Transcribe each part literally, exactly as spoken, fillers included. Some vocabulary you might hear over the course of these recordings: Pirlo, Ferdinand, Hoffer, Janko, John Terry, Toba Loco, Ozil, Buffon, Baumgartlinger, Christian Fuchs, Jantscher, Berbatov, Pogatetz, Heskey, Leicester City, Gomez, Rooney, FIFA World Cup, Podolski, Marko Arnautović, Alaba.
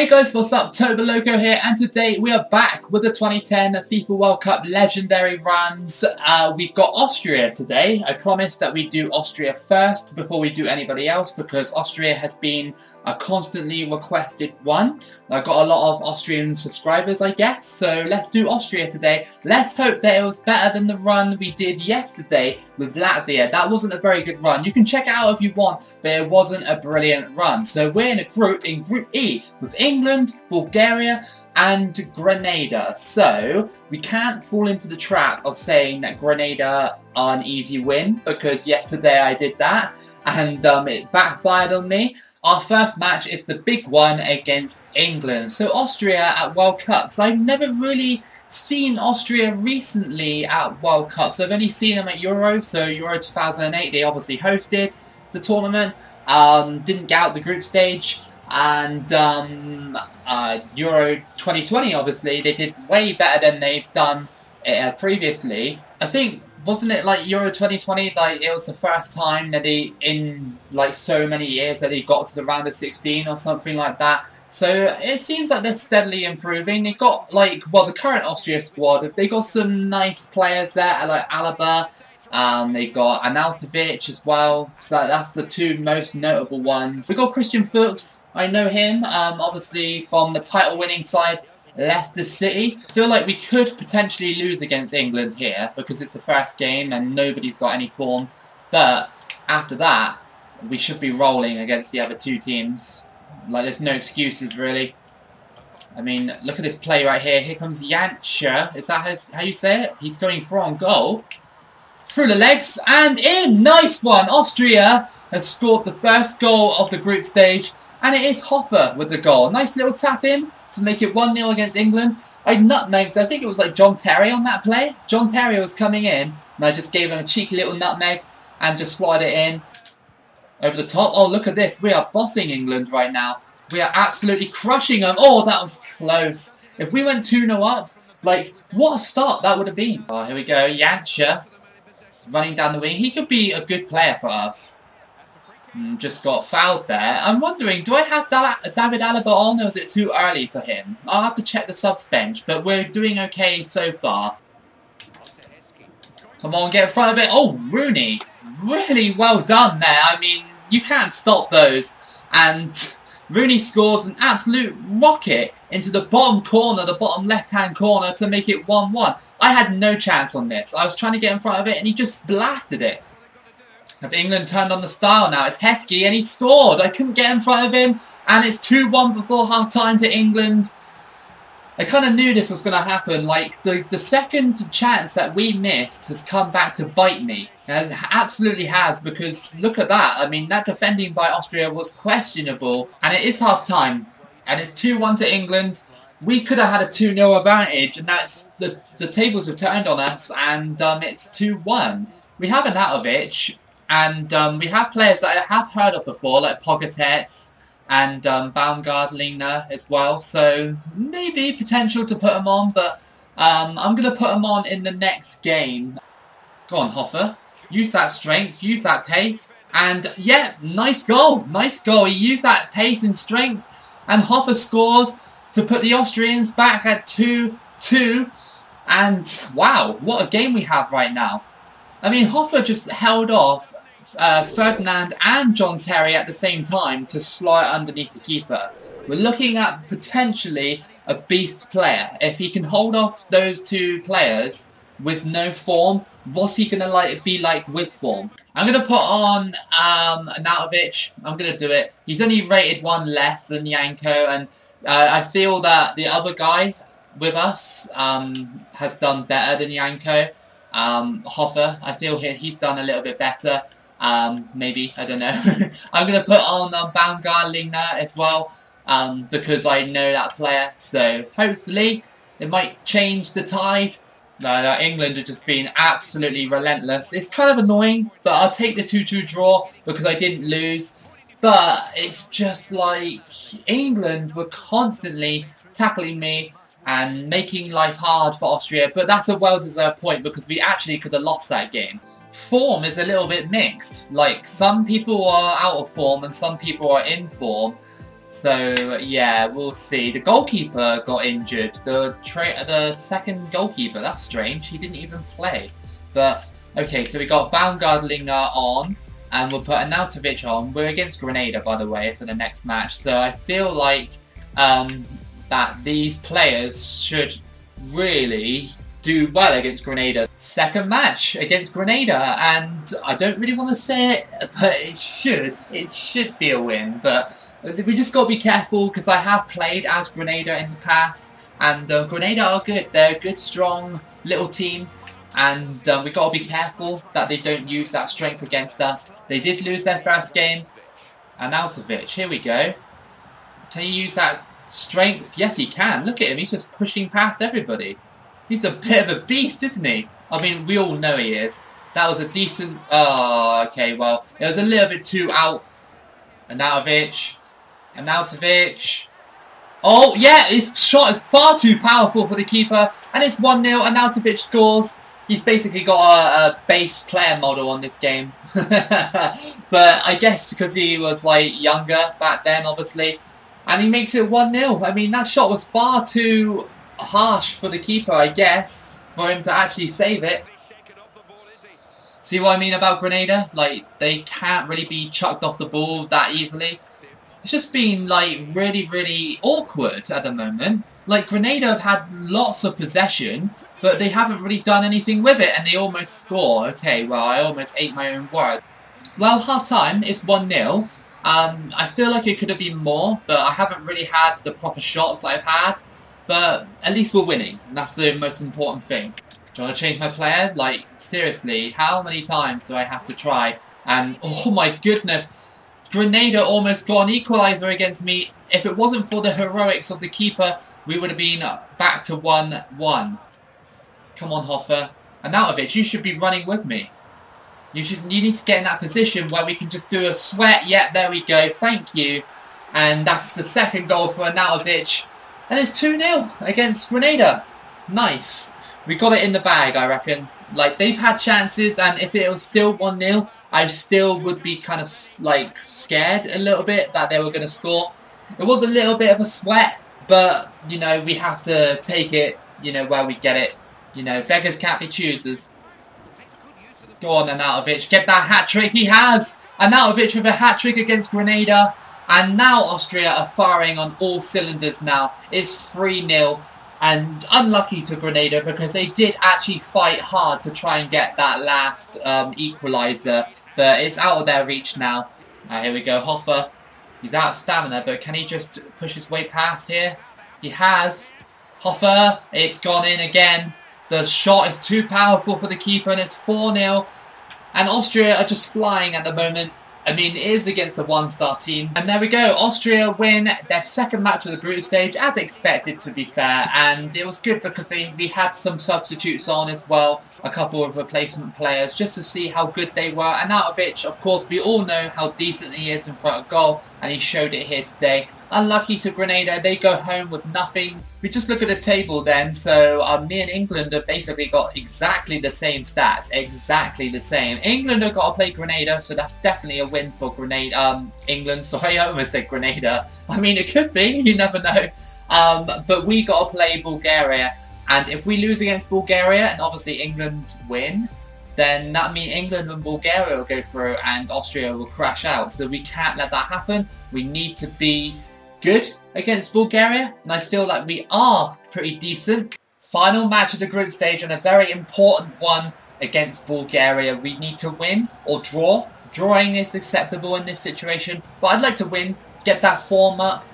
Hey guys, what's up? Toba Loco here, and today we are back with the twenty ten FIFA World Cup legendary runs. Uh, we've got Austria today. I promised that we do Austria first before we do anybody else because Austria has been a constantly requested one. I've got a lot of Austrian subscribers, I guess, so let's do Austria today. Let's hope that it was better than the run we did yesterday with Latvia. That wasn't a very good run. You can check it out if you want, but it wasn't a brilliant run. So we're in a group, in Group E, with England, Bulgaria, and Grenada. So we can't fall into the trap of saying that Grenada are an easy win, because yesterday I did that and um, it backfired on me. Our first match is the big one against England. So Austria at World Cups. I've never really seen Austria recently at World Cups. I've only seen them at Euro, so Euro two thousand eight, they obviously hosted the tournament, um, didn't get out the group stage. And um, uh, Euro twenty twenty, obviously, they did way better than they've done uh, previously. I think, wasn't it like Euro twenty twenty, like it was the first time that they, in like so many years, that they got to the round of sixteen or something like that. So it seems like they're steadily improving. They got like, well, the current Austria squad, they got some nice players there, like Alaba. Um, they got Arnautović as well, so that's the two most notable ones. We got Christian Fuchs, I know him, um, obviously from the title-winning side, Leicester City. I feel like we could potentially lose against England here, because it's the first game and nobody's got any form, but after that, we should be rolling against the other two teams. Like, there's no excuses, really. I mean, look at this play right here. Here comes Jantscher. Is that how, how you say it? He's going for on goal. Through the legs and in! Nice one! Austria has scored the first goal of the group stage, and it is Hoffer with the goal. Nice little tap in to make it one nil against England. I nutmegged, I think it was like John Terry on that play. John Terry was coming in and I just gave him a cheeky little nutmeg and just slide it in over the top. Oh, look at this. We are bossing England right now. We are absolutely crushing them. Oh, that was close. If we went two nil up, like, what a start that would have been. Oh, here we go. Jantscher. Running down the wing. He could be a good player for us. Mm, just got fouled there. I'm wondering, do I have David Alaba on or is it too early for him? I'll have to check the subs bench, but we're doing okay so far. Come on, get in front of it. Oh, Rooney. Really well done there. I mean, you can't stop those. And Rooney scores an absolute rocket into the bottom corner, the bottom left-hand corner, to make it one one. I had no chance on this. I was trying to get in front of it, and he just blasted it. Have England turned on the style now? It's Heskey, and he scored. I couldn't get in front of him, and it's two one before half-time to England. I kind of knew this was going to happen. Like, the, the second chance that we missed has come back to bite me. It absolutely has, because look at that. I mean, that defending by Austria was questionable. And it is half-time. And it's two one to England. We could have had a two nil advantage. And that's the, the tables have turned on us. And um, it's two one. We have Arnautović. And um, we have players that I have heard of before, like Pogatetz. And um, Baumgartlinger as well, so maybe potential to put him on, but um, I'm going to put him on in the next game. Go on, Hoffer. Use that strength, use that pace, and yeah, nice goal, nice goal. He used that pace and strength, and Hoffer scores to put the Austrians back at two two, and wow, what a game we have right now. I mean, Hoffer just held off Uh, Ferdinand and John Terry at the same time to slide underneath the keeper. We're looking at potentially a beast player. If he can hold off those two players with no form, what's he going to like be like with form? I'm going to put on um, Arnautović. I'm going to do it. He's only rated one less than Janko, and uh, I feel that the other guy with us um, has done better than Janko. Um, Hoffer, I feel he, he's done a little bit better. Um, maybe, I don't know. I'm going to put on um, Baumgartlinger as well, um, because I know that player, so hopefully it might change the tide. No, no, England have just been absolutely relentless. It's kind of annoying, but I'll take the two two draw because I didn't lose, but it's just like England were constantly tackling me and making life hard for Austria, but that's a well-deserved point because we actually could have lost that game. Form is a little bit mixed. Like, some people are out of form and some people are in form. So yeah, we'll see. The goalkeeper got injured. The tra the second goalkeeper. That's strange. He didn't even play. But okay, so we got Baumgartlinger on, and we'll put Arnautović on. We're against Grenada, by the way, for the next match. So I feel like um, that these players should really do well against Grenada. Second match against Grenada, and I don't really want to say it, but it should. It should be a win, but we just got to be careful because I have played as Grenada in the past, and uh, Grenada are good. They're a good, strong little team, and uh, we got to be careful that they don't use that strength against us. They did lose their first game. Arnautović, here we go. Can he use that strength? Yes, he can. Look at him. He's just pushing past everybody. He's a bit of a beast, isn't he? I mean, we all know he is. That was a decent... Oh, okay, well, it was a little bit too out. Arnautović. Arnautović. Oh, yeah, his shot is far too powerful for the keeper. And it's one nil. Arnautović scores. He's basically got a, a base player model on this game. But I guess because he was, like, younger back then, obviously. And he makes it one nil. I mean, that shot was far too... harsh for the keeper, I guess, for him to actually save it. See what I mean about Grenada? Like, they can't really be chucked off the ball that easily. It's just been, like, really, really awkward at the moment. Like, Grenada have had lots of possession, but they haven't really done anything with it, and they almost score. Okay, well, I almost ate my own word. Well, half-time, it's one nil. Um, I feel like it could have been more, but I haven't really had the proper shots I've had. But at least we're winning, and that's the most important thing. Do I want to change my players? Like, seriously, how many times do I have to try? And, oh my goodness, Grenada almost got an equaliser against me. If it wasn't for the heroics of the keeper, we would have been back to one one. Come on, Hoffer. Arnautović, you should be running with me. You should. You need to get in that position where we can just do a sweat. Yeah, there we go. Thank you. And that's the second goal for Arnautović. And it's two nil against Grenada. Nice. We got it in the bag, I reckon. Like, they've had chances, and if it was still one nil, I still would be kind of, like, scared a little bit that they were going to score. It was a little bit of a sweat, but, you know, we have to take it, you know, where we get it. You know, beggars can't be choosers. Go on, Arnautović. Get that hat-trick. He has. Arnautović with a hat-trick against Grenada. And now Austria are firing on all cylinders now. It's three nil, and unlucky to Grenada because they did actually fight hard to try and get that last um, equaliser. But it's out of their reach now. Now here we go, Hoffer. He's out of stamina, but can he just push his way past here? He has. Hoffer, it's gone in again. The shot is too powerful for the keeper, and it's four nil. And Austria are just flying at the moment. I mean, it is against the one-star team. And there we go. Austria win their second match of the group stage, as expected, to be fair. And it was good because they, we had some substitutes on as well, a couple of replacement players, just to see how good they were. And Arnautović, of course, we all know how decent he is in front of goal, and he showed it here today. Unlucky to Grenada, they go home with nothing. We just look at the table then, so um, me and England have basically got exactly the same stats, exactly the same. England have got to play Grenada, so that's definitely a win for Grenada. Um, England, sorry, I almost said Grenada. I mean, it could be, you never know. Um, but we got to play Bulgaria, and if we lose against Bulgaria, and obviously England win, then that means England and Bulgaria will go through and Austria will crash out. So we can't let that happen. We need to be good against Bulgaria, and I feel like we are pretty decent. Final match of the group stage, and a very important one against Bulgaria. We need to win or draw. Drawing is acceptable in this situation, but I'd like to win, get that form up.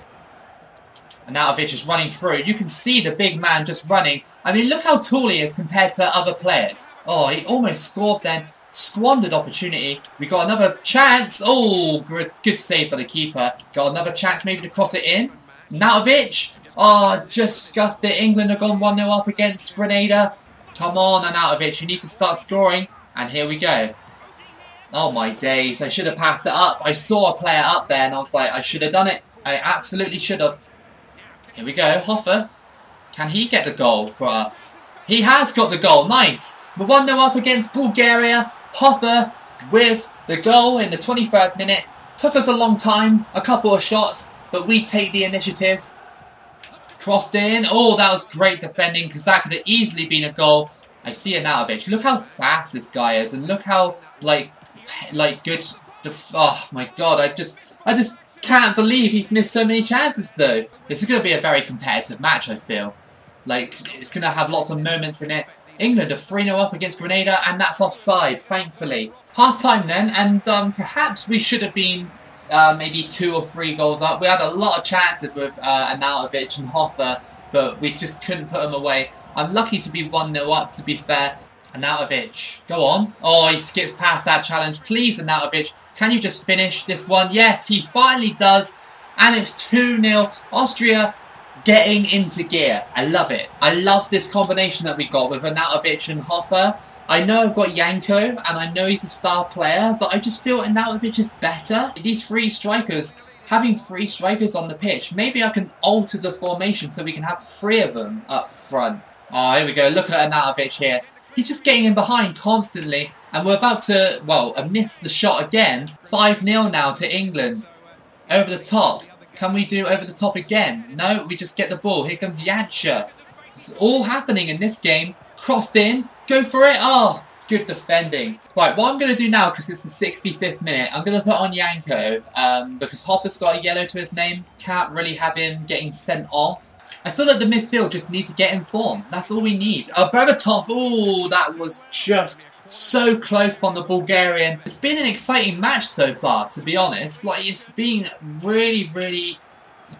Arnautović is running through. You can see the big man just running. I mean, look how tall he is compared to other players. Oh, he almost scored then. Squandered opportunity. We got another chance. Oh, good, good save by the keeper. Got another chance maybe to cross it in. Arnautović. Oh, just scuffed it. England have gone one nil up against Grenada. Come on, Arnautović. You need to start scoring. And here we go. Oh, my days. I should have passed it up. I saw a player up there and I was like, I should have done it. I absolutely should have. Here we go, Hoffer. Can he get the goal for us? He has got the goal, nice. We're one nil up against Bulgaria. Hoffer with the goal in the twenty-third minute. Took us a long time, a couple of shots, but we take the initiative. Crossed in. Oh, that was great defending, because that could have easily been a goal. I see Arnautović. Look how fast this guy is, and look how like like good. Def oh my God! I just I just can't believe he's missed so many chances though. This is going to be a very competitive match, I feel. Like it's going to have lots of moments in it. England are three nil up against Grenada, and that's offside, thankfully. Half time then, and um, perhaps we should have been. Uh, maybe two or three goals up. We had a lot of chances with uh, Arnautović and Hoffer, but we just couldn't put them away. I'm lucky to be one nil up, to be fair. Arnautović, go on. Oh, he skips past that challenge. Please, Arnautović, can you just finish this one? Yes, he finally does. And it's two nil. Austria getting into gear. I love it. I love this combination that we got with Arnautović and Hoffer. I know I've got Janko, and I know he's a star player, but I just feel Arnautović is better. These three strikers, having three strikers on the pitch, maybe I can alter the formation so we can have three of them up front. Oh, here we go. Look at Arnautović here. He's just getting in behind constantly, and we're about to, well, miss the shot again. five nil now to England. Over the top. Can we do over the top again? No, we just get the ball. Here comes Jantscher. It's all happening in this game. Crossed in. Go for it. Oh, good defending. Right, what I'm going to do now, because it's the sixty-fifth minute, I'm going to put on Janko, um, because Hoffer's got a yellow to his name. Can't really have him getting sent off. I feel like the midfield just need to get in form. That's all we need. Oh, Berbatov. Oh, that was just so close from the Bulgarian. It's been an exciting match so far, to be honest. Like, it's been really, really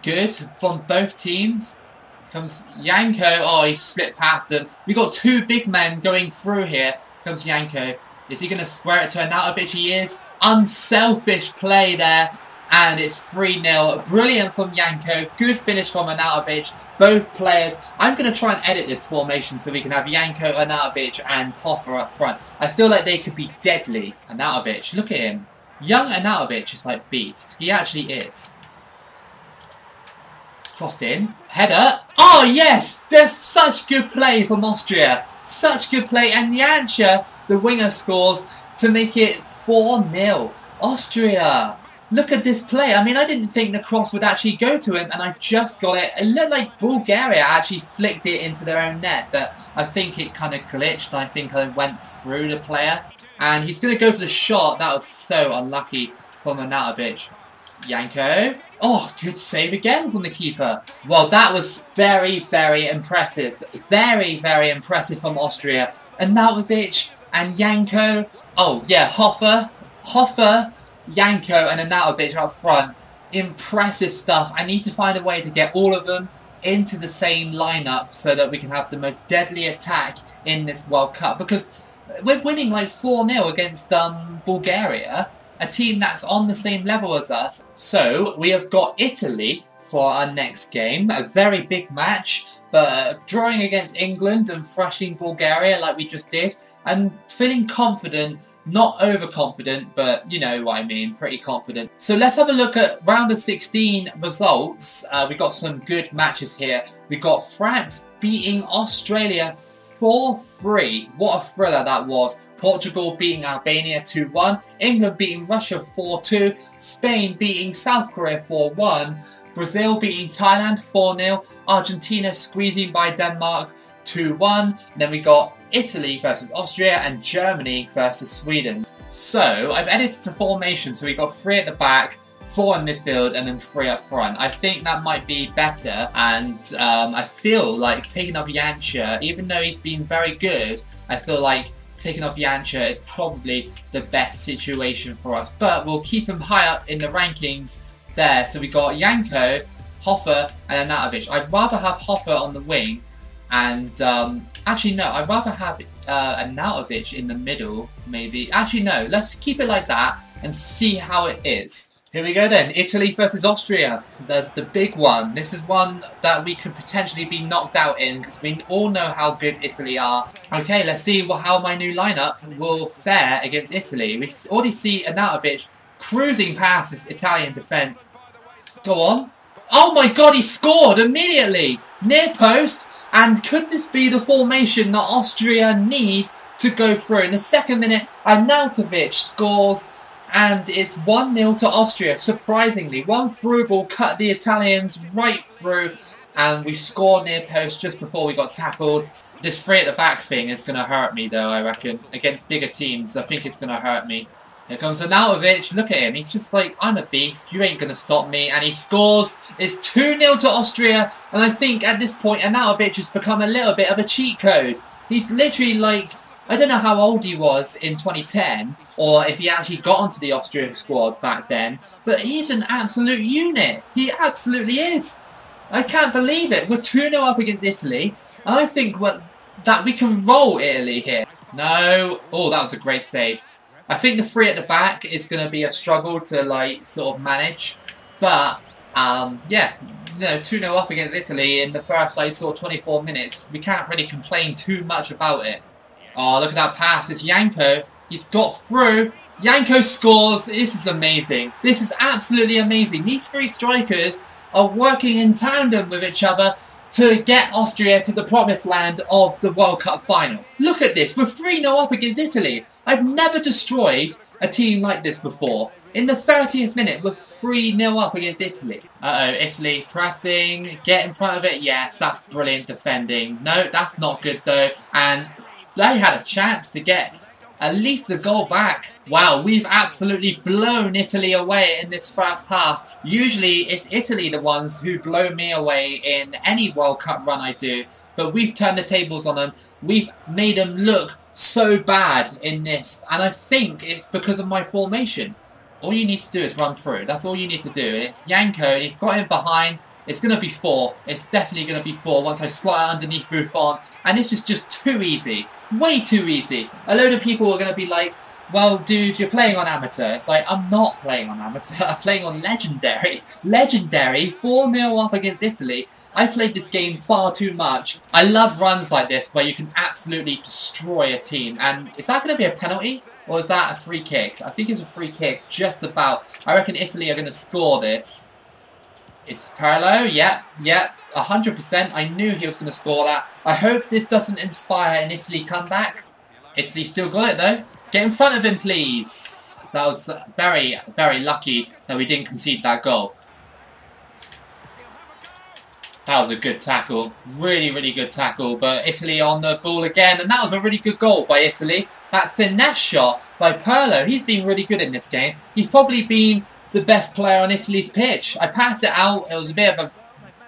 good from both teams. Comes Janko. Oh, he slipped past him. We've got two big men going through here. Comes Janko. Is he going to square it to Arnautović? He is. Unselfish play there. And it's three nil. Brilliant from Janko. Good finish from Arnautović. Both players. I'm going to try and edit this formation so we can have Janko, Arnautović and Hoffer up front. I feel like they could be deadly. Arnautović. Look at him. Young Arnautović is like beast. He actually is. Crossed in. Header. Oh, yes! There's such good play from Austria. Such good play. And Jantscher, the winger, scores to make it four nil. Austria. Look at this play. I mean, I didn't think the cross would actually go to him, and I just got it. It looked like Bulgaria actually flicked it into their own net, but I think it kind of glitched. I think I went through the player. And he's going to go for the shot. That was so unlucky from Arnautović. Janko. Oh, good save again from the keeper. Well, that was very, very impressive. Very, very impressive from Austria. Arnautović and Janko. Oh, yeah, Hoffer. Hoffer, Janko and Arnautović up front. Impressive stuff. I need to find a way to get all of them into the same lineup so that we can have the most deadly attack in this World Cup. Because we're winning like four nil against um, Bulgaria. A team that's on the same level as us. So, we have got Italy for our next game. A very big match, but drawing against England and thrashing Bulgaria like we just did. And feeling confident, not overconfident, but you know what I mean, pretty confident. So let's have a look at round of sixteen results. Uh, we got some good matches here. We got France beating Australia four three. What a thriller that was. Portugal beating Albania two one, England beating Russia four two, Spain beating South Korea four one, Brazil beating Thailand four nil, Argentina squeezing by Denmark two one, then we got Italy versus Austria and Germany versus Sweden. So I've edited the formation, so we got three at the back, four in midfield and then three up front. I think that might be better, and um, I feel like taking up Jantscher, even though he's been very good, I feel like taking off Jantscher is probably the best situation for us. But we'll keep him high up in the rankings there. So we got Janko, Hoffer and Arnautović. I'd rather have Hoffer on the wing. And um, actually no, I'd rather have uh, Arnautović in the middle maybe. Actually no, let's keep it like that and see how it is. Here we go then, Italy versus Austria, the, the big one. This is one that we could potentially be knocked out in because we all know how good Italy are. Okay, let's see what, how my new lineup will fare against Italy. We already see Arnautović cruising past this Italian defence. Go on. Oh my God, he scored immediately! Near post, and could this be the formation that Austria need to go through? In the second minute, Arnautović scores. And it's one nil to Austria, surprisingly. One through ball cut the Italians right through, and we scored near post just before we got tackled. This free at the back thing is going to hurt me, though, I reckon. Against bigger teams, I think it's going to hurt me. Here comes Arnautović. Look at him. He's just like, I'm a beast. You ain't going to stop me. And he scores. It's two nil to Austria. And I think at this point, Arnautović has become a little bit of a cheat code. He's literally like... I don't know how old he was in twenty ten, or if he actually got onto the Austrian squad back then, but he's an absolute unit. He absolutely is. I can't believe it. We're two nil up against Italy, and I think what, that we can roll Italy here. No. Oh, that was a great save. I think the three at the back is going to be a struggle to, like, sort of manage, but, um, yeah, you know, two nil up against Italy in the first, like, sort of twenty-four minutes. We can't really complain too much about it. Oh, look at that pass. It's Janko. He's got through. Janko scores. This is amazing. This is absolutely amazing. These three strikers are working in tandem with each other to get Austria to the promised land of the World Cup final. Look at this. We're three nil up against Italy. I've never destroyed a team like this before. In the thirtieth minute, we're three nil up against Italy. Uh-oh, Italy pressing. Get in front of it. Yes, that's brilliant defending. No, that's not good, though. And... they had a chance to get at least a goal back. Wow, we've absolutely blown Italy away in this first half. Usually it's Italy the ones who blow me away in any World Cup run I do. But we've turned the tables on them. We've made them look so bad in this. And I think it's because of my formation. All you need to do is run through. That's all you need to do. It's Janko, and he's got him behind. It's going to be four. It's definitely going to be four once I slide underneath Buffon. And this is just too easy. Way too easy. A load of people are going to be like, well, dude, you're playing on amateur. It's like, I'm not playing on amateur. I'm playing on legendary. Legendary. four nil up against Italy. I played this game far too much. I love runs like this where you can absolutely destroy a team. And is that going to be a penalty? Or is that a free kick? I think it's a free kick, just about. I reckon Italy are going to score this. It's Pirlo, yeah, yeah, one hundred percent. I knew he was going to score that. I hope this doesn't inspire an Italy comeback. Italy still got it, though. Get in front of him, please. That was very, very lucky that we didn't concede that goal. That was a good tackle. Really, really good tackle. But Italy on the ball again. And that was a really good goal by Italy. That finesse shot by Pirlo. He's been really good in this game. He's probably been... the best player on Italy's pitch. I passed it out. It was a bit of a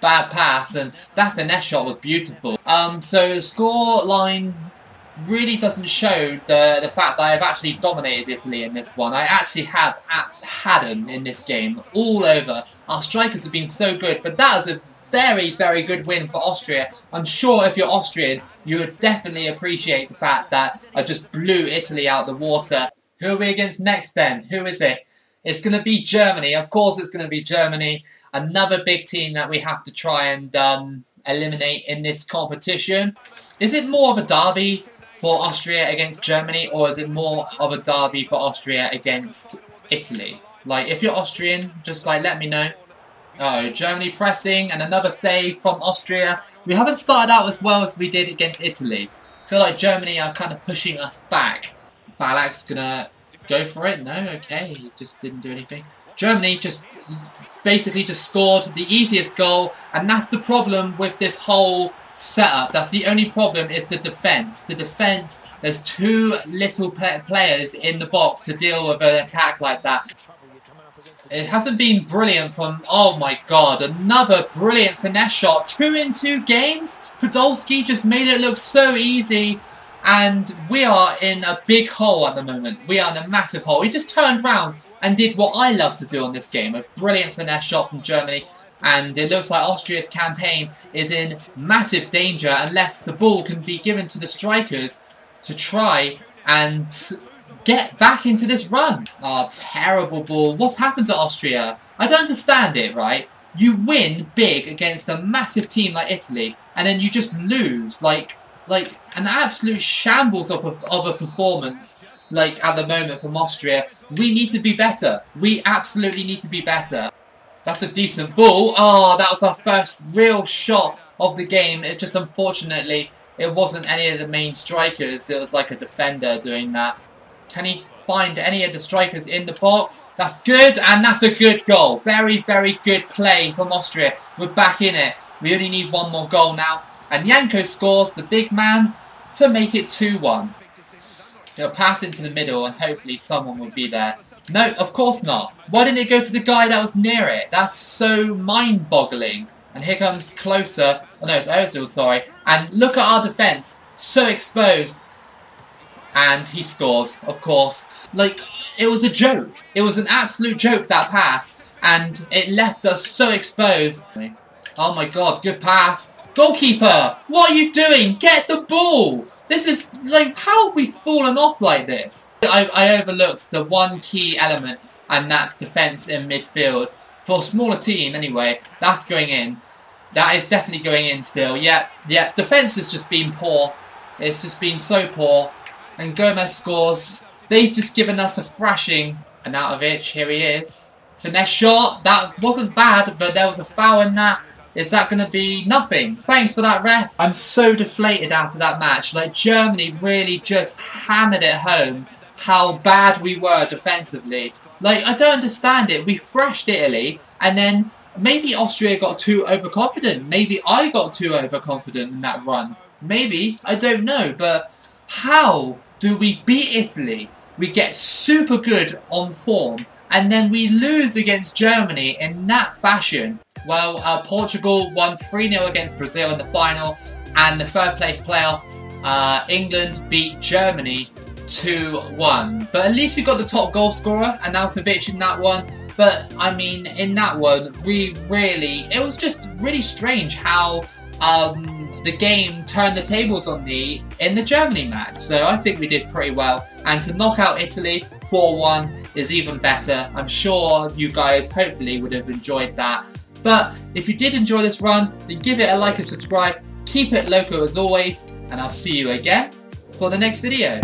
bad pass, and that finesse shot was beautiful. Um, so the score line really doesn't show the the fact that I've actually dominated Italy in this one. I actually have had them in this game all over. Our strikers have been so good, but that was a very, very good win for Austria. I'm sure if you're Austrian, you would definitely appreciate the fact that I just blew Italy out the water. Who are we against next then? Who is it? It's going to be Germany. Of course it's going to be Germany. Another big team that we have to try and um, eliminate in this competition. Is it more of a derby for Austria against Germany, or is it more of a derby for Austria against Italy? Like, if you're Austrian, just like let me know. Oh, Germany pressing and another save from Austria. We haven't started out as well as we did against Italy. I feel like Germany are kind of pushing us back. Balak's going to... go for it. No, okay, he just didn't do anything. Germany just basically just scored the easiest goal, and that's the problem with this whole setup. That's the only problem, is the defence. The defence, there's too little players in the box to deal with an attack like that. It hasn't been brilliant from... oh my god, another brilliant finesse shot. Two in two games? Podolski just made it look so easy. And we are in a big hole at the moment. We are in a massive hole. He just turned round and did what I love to do on this game. A brilliant finesse shot from Germany. And it looks like Austria's campaign is in massive danger unless the ball can be given to the strikers to try and get back into this run. Oh, terrible ball. What's happened to Austria? I don't understand it, right? You win big against a massive team like Italy, and then you just lose, like... like an absolute shambles of a, of a performance like at the moment from Austria. We need to be better. We absolutely need to be better. That's a decent ball. Oh, that was our first real shot of the game. It just, unfortunately, it wasn't any of the main strikers. It was like a defender doing that. Can he find any of the strikers in the box? That's good, and that's a good goal. Very, very good play from Austria. We're back in it. We only need one more goal now. And Janko scores, the big man, to make it two one. He'll pass into the middle and hopefully someone will be there. No, of course not. Why didn't it go to the guy that was near it? That's so mind-boggling. And here comes closer. Oh no, it's Ozil, sorry. And look at our defence. So exposed. And he scores, of course. Like, it was a joke. It was an absolute joke, that pass. And it left us so exposed. Oh my god, good pass. Goalkeeper, what are you doing? Get the ball! This is, like, how have we fallen off like this? I, I overlooked the one key element, and that's defence in midfield. For a smaller team, anyway, that's going in. That is definitely going in still. Yeah, yeah, defence has just been poor. It's just been so poor. And Gomez scores. They've just given us a thrashing. And out of it, here he is. Finesse shot. That wasn't bad, but there was a foul in that. Is that going to be nothing? Thanks for that, ref. I'm so deflated after that match. Like, Germany really just hammered it home how bad we were defensively. Like, I don't understand it. We thrashed Italy, and then maybe Austria got too overconfident. Maybe I got too overconfident in that run. Maybe. I don't know. But how do we beat Italy? We get super good on form, and then we lose against Germany in that fashion. Well, uh, Portugal won three nil against Brazil in the final, and the third place playoff, uh, England beat Germany two one. But at least we got the top goal scorer, Arnautović, in that one. But, I mean, in that one, we really... It was just really strange how... Um, the game turned the tables on me in the Germany match, so I think we did pretty well, and to knock out Italy four one is even better. I'm sure you guys hopefully would have enjoyed that, but if you did enjoy this run, then give it a like and subscribe, keep it local as always, and I'll see you again for the next video.